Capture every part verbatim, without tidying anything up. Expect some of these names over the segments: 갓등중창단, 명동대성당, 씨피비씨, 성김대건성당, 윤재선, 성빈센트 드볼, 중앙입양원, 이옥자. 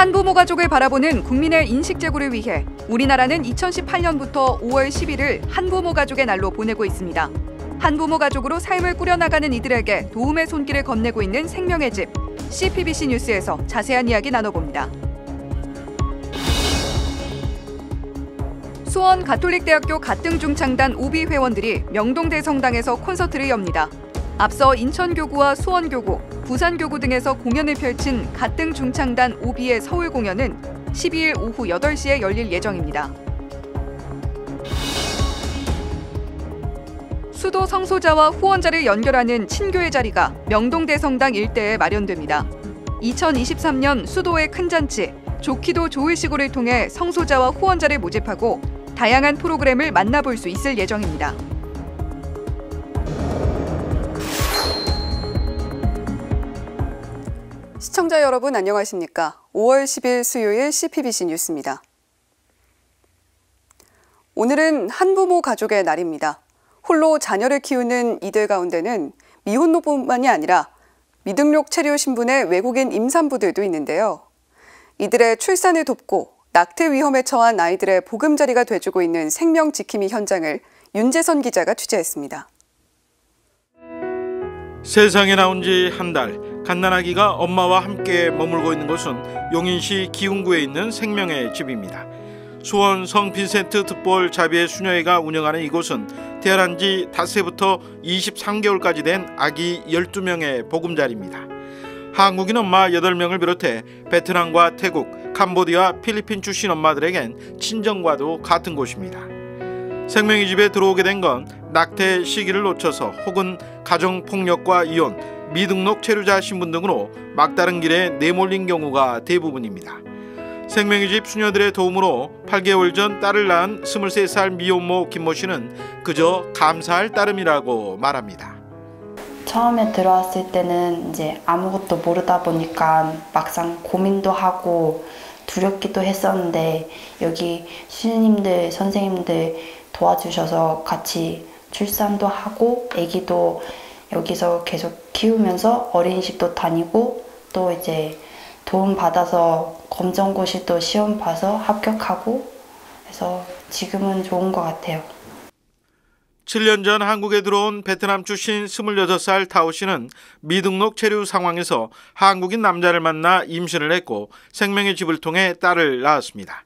한부모 가족을 바라보는 국민의 인식 제고를 위해 우리나라는 이천십팔 년부터 오월 십일을 한부모 가족의 날로 보내고 있습니다. 한부모 가족으로 삶을 꾸려나가는 이들에게 도움의 손길을 건네고 있는 생명의 집, 씨피비씨 뉴스에서 자세한 이야기 나눠봅니다. 수원 가톨릭대학교 갓등중창단 오비 회원들이 명동대성당에서 콘서트를 엽니다. 앞서 인천교구와 수원교구, 부산교구 등에서 공연을 펼친 갓등중창단 오비의 서울 공연은 십이일 오후 여덟 시에 열릴 예정입니다. 수도 성소자와 후원자를 연결하는 친교의 자리가 명동대성당 일대에 마련됩니다. 이천이십삼 년 수도의 큰 잔치, 좋기도 좋을 시구를 통해 성소자와 후원자를 모집하고 다양한 프로그램을 만나볼 수 있을 예정입니다. 시청자 여러분 안녕하십니까? 오월 십일 수요일 씨피비씨 뉴스입니다. 오늘은 한부모 가족의 날입니다. 홀로 자녀를 키우는 이들 가운데는 미혼노뿐만이 아니라 미등록 체류 신분의 외국인 임산부들도 있는데요. 이들의 출산을 돕고 낙태 위험에 처한 아이들의 보금자리가 돼주고 있는 생명지킴이 현장을 윤재선 기자가 취재했습니다. 세상에 나온 지 한 달, 갓난아기가 엄마와 함께 머물고 있는 곳은 용인시 기흥구에 있는 생명의 집입니다. 수원 성빈센트 드볼 자비의 수녀회가 운영하는 이곳은 태어난 지 닷새부터 이십삼 개월까지 된 아기 열두 명의 보금자리입니다. 한국인 엄마 여덟 명을 비롯해 베트남과 태국, 캄보디아, 필리핀 출신 엄마들에겐 친정과도 같은 곳입니다. 생명의 집에 들어오게 된 건 낙태 시기를 놓쳐서 혹은 가정폭력과 이혼, 미등록 체류자 신분 등으로 막다른 길에 내몰린 경우가 대부분입니다. 생명의 집 수녀들의 도움으로 팔 개월 전 딸을 낳은 스물세 살 미혼모 김모 씨는 그저 감사할 따름이라고 말합니다. 처음에 들어왔을 때는 이제 아무것도 모르다 보니까 막상 고민도 하고 두렵기도 했었는데 여기 수녀님들, 선생님들 도와주셔서 같이 출산도 하고 아기도 여기서 계속 키우면서 어린이집도 다니고 또 이제 도움받아서 검정고시 또 시험 봐서 합격하고 해서 지금은 좋은 것 같아요. 칠 년 전 한국에 들어온 베트남 출신 스물여섯 살 타오 씨는 미등록 체류 상황에서 한국인 남자를 만나 임신을 했고 생명의 집을 통해 딸을 낳았습니다.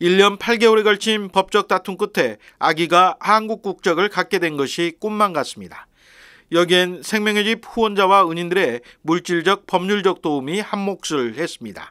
일 년 팔 개월에 걸친 법적 다툼 끝에 아기가 한국 국적을 갖게 된 것이 꿈만 같습니다. 여기엔 생명의 집 후원자와 은인들의 물질적, 법률적 도움이 한몫을 했습니다.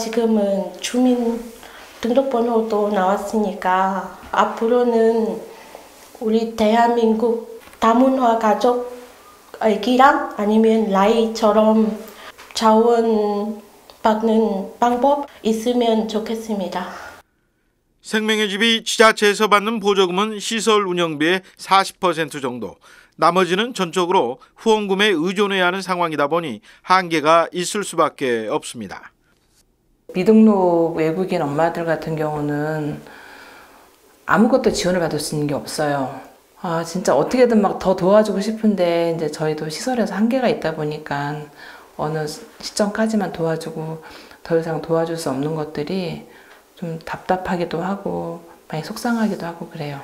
지금은 주민등록번호도 나왔으니까 앞으로는 우리 대한민국 다문화 가족 아기랑 아니면 라이처럼 자원 받는 방법 있으면 좋겠습니다. 생명의 집이 지자체에서 받는 보조금은 시설 운영비의 사십 퍼센트 정도, 나머지는 전적으로 후원금에 의존해야 하는 상황이다 보니 한계가 있을 수밖에 없습니다. 미등록 외국인 엄마들 같은 경우는 아무것도 지원을 받을 수 있는 게 없어요. 아, 진짜 어떻게든 막 더 도와주고 싶은데 이제 저희도 시설에서 한계가 있다 보니까 어느 시점까지만 도와주고 더 이상 도와줄 수 없는 것들이 좀 답답하기도 하고 많이 속상하기도 하고 그래요.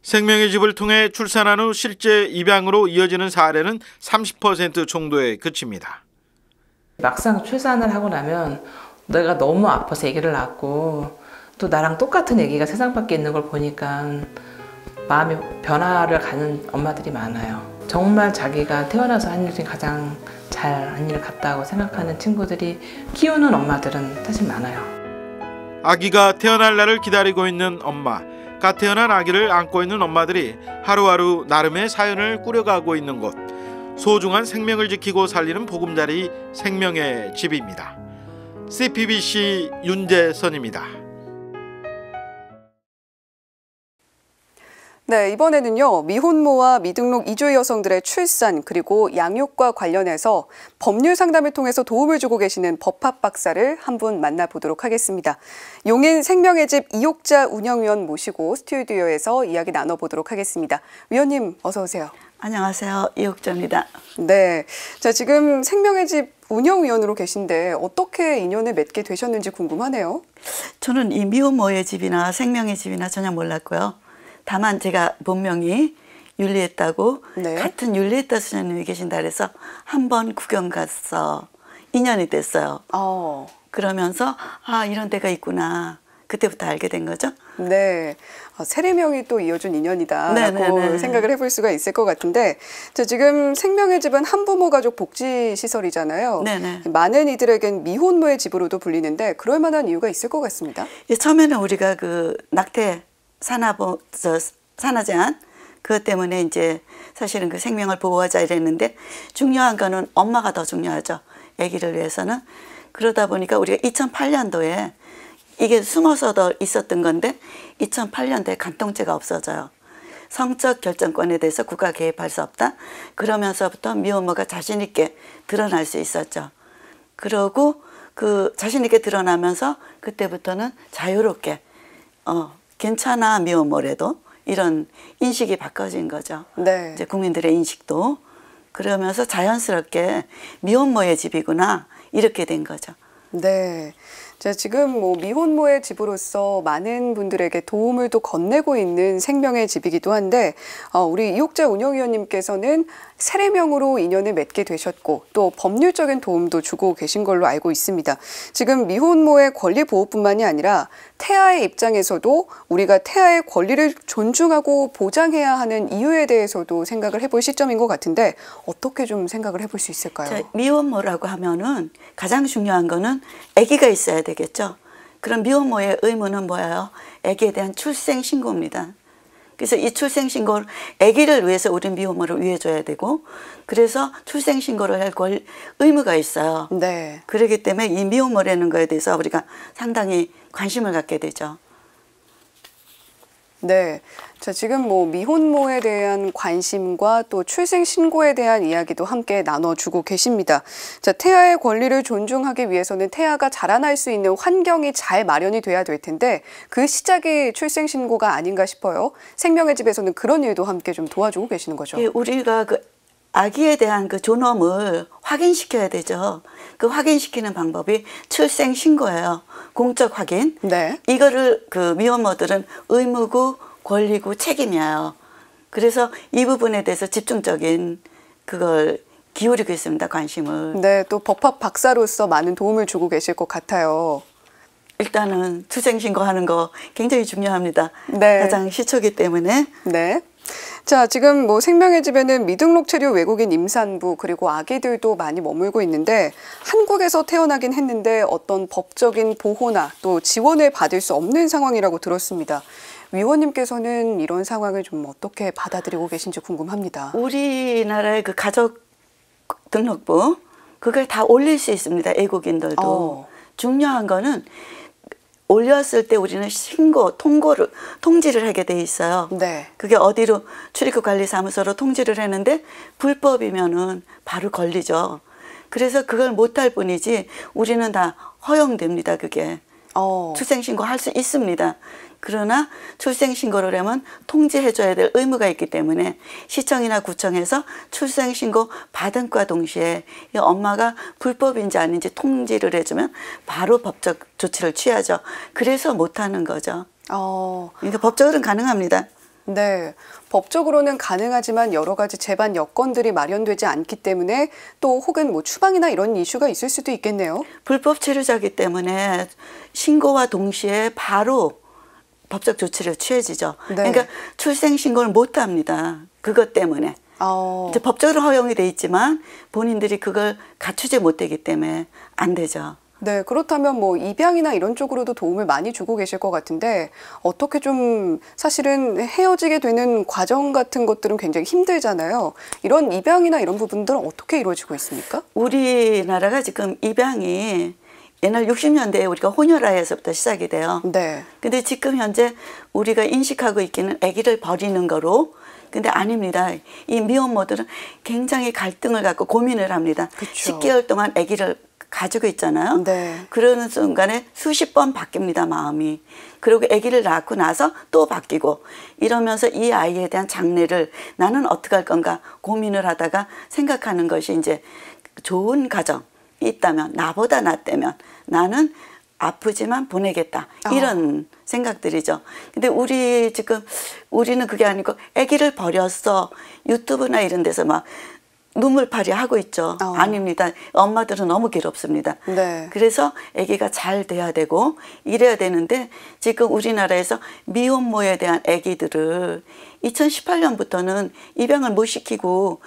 생명의 집을 통해 출산한 후 실제 입양으로 이어지는 사례는 삼십 퍼센트 정도에 그칩니다. 막상 출산을 하고 나면 내가 너무 아파서 아기를 낳았고 또 나랑 똑같은 아기가 세상 밖에 있는 걸 보니까 마음이 변화를 가는 엄마들이 많아요. 정말 자기가 태어나서 한 일 중에 가장 잘 한 일 같다고 생각하는 친구들이 키우는 엄마들은 사실 많아요. 아기가 태어날 날을 기다리고 있는 엄마, 갓 태어난 아기를 안고 있는 엄마들이 하루하루 나름의 사연을 꾸려가고 있는 곳, 소중한 생명을 지키고 살리는 보금자리 생명의 집입니다. 씨피비씨 윤재선입니다. 네, 이번에는요, 미혼모와 미등록 이주 여성들의 출산 그리고 양육과 관련해서 법률 상담을 통해서 도움을 주고 계시는 법학 박사를 한 분 만나보도록 하겠습니다. 용인 생명의 집 이옥자 운영위원 모시고 스튜디오에서 이야기 나눠보도록 하겠습니다. 위원님, 어서 오세요. 안녕하세요. 이옥자입니다. 네. 자, 지금 생명의 집 운영위원으로 계신데 어떻게 인연을 맺게 되셨는지 궁금하네요. 저는 이 미혼모의 집이나 생명의 집이나 전혀 몰랐고요. 다만 제가 본명이 윤리했다고 네. 같은 윤리했다 수녀님이 계신다 그래서 한번 구경 가서 인연이 됐어요. 어. 그러면서 아, 이런 데가 있구나. 그때부터 알게 된 거죠. 네, 세례명이 또 이어준 인연이다라고 네네네. 생각을 해볼 수가 있을 것 같은데 자, 지금 생명의 집은 한부모 가족 복지시설이잖아요. 네네. 많은 이들에겐 미혼모의 집으로도 불리는데 그럴 만한 이유가 있을 것 같습니다. 예, 처음에는 우리가 그 낙태, 산화보, 저, 산화제한 그것 때문에 이제 사실은 그 생명을 보호하자 이랬는데 중요한 거는 엄마가 더 중요하죠. 아기를 위해서는. 그러다 보니까 우리가 이천팔 년도에 이게 숨어서 더 있었던 건데 이천팔 년도에 간통죄가 없어져요. 성적 결정권에 대해서 국가 개입할 수 없다. 그러면서부터 미혼모가 자신 있게 드러날 수 있었죠. 그러고 그 자신 있게 드러나면서 그때부터는 자유롭게 어 괜찮아 미혼모래도 이런 인식이 바꿔진 거죠. 네. 이제 국민들의 인식도 그러면서 자연스럽게 미혼모의 집이구나 이렇게 된 거죠. 네. 자, 지금 뭐 미혼모의 집으로서 많은 분들에게 도움을 또 건네고 있는 생명의 집이기도 한데 어, 우리 이옥자 운영위원님께서는 세례명으로 인연을 맺게 되셨고 또 법률적인 도움도 주고 계신 걸로 알고 있습니다. 지금 미혼모의 권리 보호뿐만이 아니라 태아의 입장에서도 우리가 태아의 권리를 존중하고 보장해야 하는 이유에 대해서도 생각을 해볼 시점인 것 같은데 어떻게 좀 생각을 해볼 수 있을까요? 자, 미혼모라고 하면은 가장 중요한 거는 아기가 있어야 되겠죠. 그럼 미혼모의 의무는 뭐예요? 아기에 대한 출생신고입니다. 그래서 이 출생신고를 아기를 위해서 우리 미혼모를 위해줘야 되고 그래서 출생신고를 할 권 의무가 있어요. 네. 그렇기 때문에 이 미혼모라는 거에 대해서 우리가 상당히 관심을 갖게 되죠. 네. 자, 지금 뭐 미혼모에 대한 관심과 또 출생신고에 대한 이야기도 함께 나눠주고 계십니다. 자, 태아의 권리를 존중하기 위해서는 태아가 자라날 수 있는 환경이 잘 마련이 돼야 될 텐데 그 시작이 출생신고가 아닌가 싶어요. 생명의 집에서는 그런 일도 함께 좀 도와주고 계시는 거죠. 예, 우리가 그 아기에 대한 그 존엄을 확인시켜야 되죠. 그 확인시키는 방법이 출생신고예요. 공적 확인. 네. 이거를 그 미혼모들은 의무고 권리고 책임이에요. 그래서 이 부분에 대해서 집중적인 그걸 기울이고 있습니다. 관심을. 네, 또 법학 박사로서 많은 도움을 주고 계실 것 같아요. 일단은 출생신고하는 거 굉장히 중요합니다. 네. 가장 시초기 때문에. 네. 자, 지금 뭐 생명의 집에는 미등록 체류 외국인 임산부 그리고 아기들도 많이 머물고 있는데 한국에서 태어나긴 했는데 어떤 법적인 보호나 또 지원을 받을 수 없는 상황이라고 들었습니다. 위원님께서는 이런 상황을 좀 어떻게 받아들이고 계신지 궁금합니다. 우리나라의 그 가족 등록부 그걸 다 올릴 수 있습니다. 외국인들도. 어. 중요한 거는 올렸을 때 우리는 신고, 통고를, 통지를 하게 돼 있어요. 네. 그게 어디로 출입국관리사무소로 통지를 했는데 불법이면은 바로 걸리죠. 그래서 그걸 못할 뿐이지 우리는 다 허용됩니다. 그게. 어. 출생신고 할 수 있습니다. 그러나 출생신고를 하면 통지해줘야 될 의무가 있기 때문에 시청이나 구청에서 출생신고 받은과 동시에 이 엄마가 불법인지 아닌지 통지를 해주면 바로 법적 조치를 취하죠. 그래서 못하는 거죠. 어. 그러니까 법적으로는 가능합니다. 네. 법적으로는 가능하지만 여러 가지 제반 여건들이 마련되지 않기 때문에 또 혹은 뭐 추방이나 이런 이슈가 있을 수도 있겠네요. 불법 체류자이기 때문에 신고와 동시에 바로 법적 조치를 취해지죠. 네. 그러니까 출생신고를 못 합니다. 그것 때문에. 어. 이제 법적으로 허용이 돼 있지만 본인들이 그걸 갖추지 못하기 때문에 안 되죠. 네, 그렇다면 뭐 입양이나 이런 쪽으로도 도움을 많이 주고 계실 것 같은데 어떻게 좀 사실은 헤어지게 되는 과정 같은 것들은 굉장히 힘들잖아요. 이런 입양이나 이런 부분들은 어떻게 이루어지고 있습니까? 우리나라가 지금 입양이 옛날 육십 년대에 우리가 혼혈아에서부터 시작이 돼요. 네. 근데 지금 현재 우리가 인식하고 있기는 아기를 버리는 거로 근데 아닙니다. 이 미혼모들은 굉장히 갈등을 갖고 고민을 합니다. 그쵸. 십 개월 동안 아기를 가지고 있잖아요. 네. 그러는 순간에 수십 번 바뀝니다, 마음이. 그리고 아기를 낳고 나서 또 바뀌고, 이러면서 이 아이에 대한 장래를 나는 어떻게 할 건가 고민을 하다가 생각하는 것이, 이제 좋은 가정이 있다면, 나보다 낫다면 나는 아프지만 보내겠다, 이런 어. 생각들이죠. 근데 우리 지금 우리는 그게 아니고 아기를 버렸어, 유튜브나 이런 데서 막 눈물팔이 하고 있죠. 어. 아닙니다. 엄마들은 너무 괴롭습니다. 네. 그래서 아기가 잘 돼야 되고 이래야 되는데, 지금 우리나라에서 미혼모에 대한 아기들을 이천십팔 년부터는 입양을 못 시키고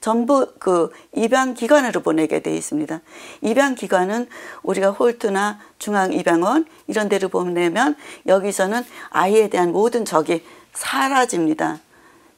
전부 그 입양기관으로 보내게 돼 있습니다. 입양기관은 우리가 홀트나 중앙입양원 이런 데로 보내면 여기서는 아이에 대한 모든 적이 사라집니다.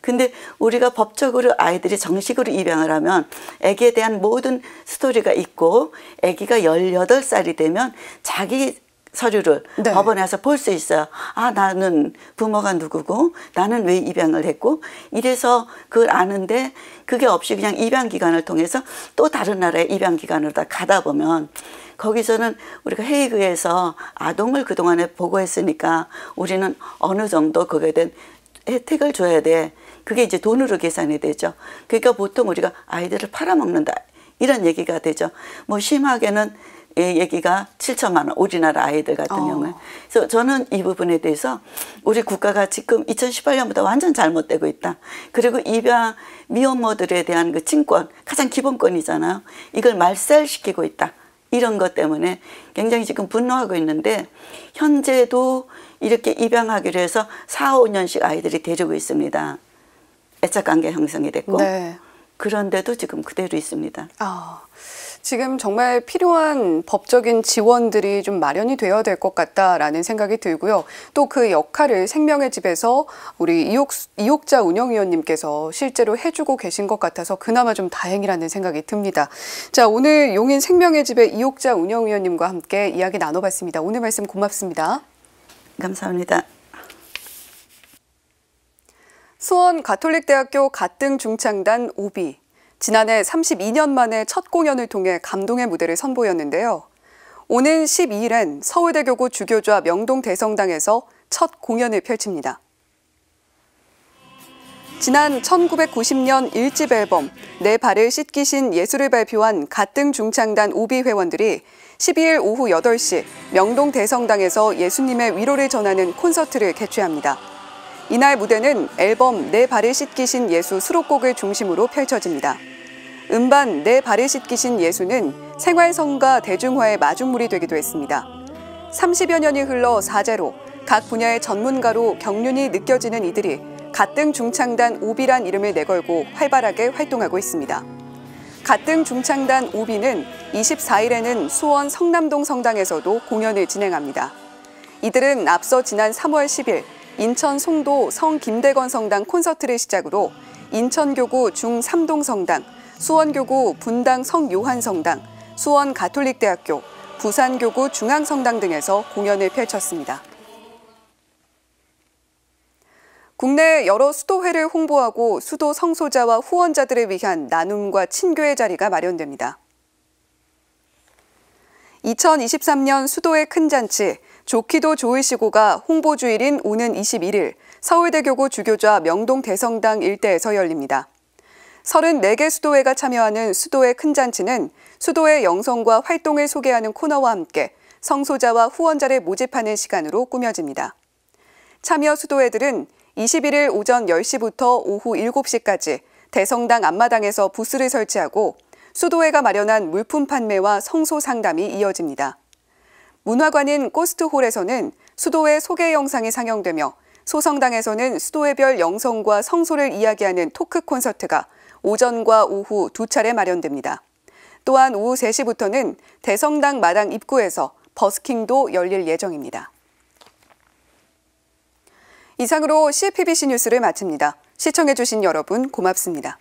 근데 우리가 법적으로 아이들이 정식으로 입양을 하면 아기에 대한 모든 스토리가 있고, 아기가 열여덟 살이 되면 자기 서류를 네. 법원에서 볼 수 있어요. 아, 나는 부모가 누구고 나는 왜 입양을 했고, 이래서 그걸 아는데, 그게 없이 그냥 입양기관을 통해서 또 다른 나라의 입양기관으로 다 가다 보면, 거기서는 우리가 헤이그에서 아동을 그동안에 보고했으니까 우리는 어느 정도 거기에 대한 혜택을 줘야 돼. 그게 이제 돈으로 계산이 되죠. 그러니까 보통 우리가 아이들을 팔아먹는다, 이런 얘기가 되죠. 뭐 심하게는 얘기가 칠천만 원, 우리나라 아이들 같은 어. 경우에. 그래서 저는 이 부분에 대해서 우리 국가가 지금 이천십팔 년부터 완전 잘못되고 있다. 그리고 입양 미혼모들에 대한 그 친권, 가장 기본권이잖아요. 이걸 말살시키고 있다. 이런 것 때문에 굉장히 지금 분노하고 있는데, 현재도 이렇게 입양하기로 해서 사, 오 년씩 아이들이 데리고 있습니다. 애착관계 형성이 됐고. 네. 그런데도 지금 그대로 있습니다. 아, 지금 정말 필요한 법적인 지원들이 좀 마련이 되어야 될 것 같다라는 생각이 들고요. 또 그 역할을 생명의 집에서 우리 이옥, 이옥자 운영위원님께서 실제로 해주고 계신 것 같아서 그나마 좀 다행이라는 생각이 듭니다. 자, 오늘 용인 생명의 집의 이옥자 운영위원님과 함께 이야기 나눠봤습니다. 오늘 말씀 고맙습니다. 감사합니다. 수원 가톨릭대학교 갓등중창단 오비, 지난해 삼십이 년 만에 첫 공연을 통해 감동의 무대를 선보였는데요. 오는 십이 일엔 서울대교구 주교좌 명동대성당에서 첫 공연을 펼칩니다. 지난 천구백구십 년 일 집 앨범 내 발을 씻기신 예수를 발표한 갓등중창단 오비 회원들이 십이 일 오후 여덟 시 명동대성당에서 예수님의 위로를 전하는 콘서트를 개최합니다. 이날 무대는 앨범 내 발을 씻기신 예수 수록곡을 중심으로 펼쳐집니다. 음반 내 발을 씻기신 예수는 생활성가 대중화의 마중물이 되기도 했습니다. 삼십여 년이 흘러 사제로 각 분야의 전문가로 경륜이 느껴지는 이들이 갓등중창단 오비란 이름을 내걸고 활발하게 활동하고 있습니다. 갓등중창단 오비는 이십사 일에는 수원 성남동 성당에서도 공연을 진행합니다. 이들은 앞서 지난 삼월 십 일 인천 송도 성김대건성당 콘서트를 시작으로 인천교구 중삼동성당, 수원교구 분당 성요한성당, 수원 가톨릭대학교, 부산교구 중앙성당 등에서 공연을 펼쳤습니다. 국내 여러 수도회를 홍보하고 수도 성소자와 후원자들을 위한 나눔과 친교의 자리가 마련됩니다. 이천이십삼 년 수도의 큰 잔치, 좋기도 좋으시고가 홍보 주일인 오는 이십일 일 서울대교구 주교좌 명동대성당 일대에서 열립니다. 서른네 개 수도회가 참여하는 수도회 큰 잔치는 수도회 영성과 활동을 소개하는 코너와 함께 성소자와 후원자를 모집하는 시간으로 꾸며집니다. 참여 수도회들은 이십일 일 오전 열 시부터 오후 일곱 시까지 대성당 앞마당에서 부스를 설치하고 수도회가 마련한 물품 판매와 성소 상담이 이어집니다. 문화관인 코스트홀에서는 수도회 소개 영상이 상영되며, 소성당에서는 수도회별 영성과 성소를 이야기하는 토크 콘서트가 오전과 오후 두 차례 마련됩니다. 또한 오후 세 시부터는 대성당 마당 입구에서 버스킹도 열릴 예정입니다. 이상으로 씨피비씨 뉴스를 마칩니다. 시청해주신 여러분 고맙습니다.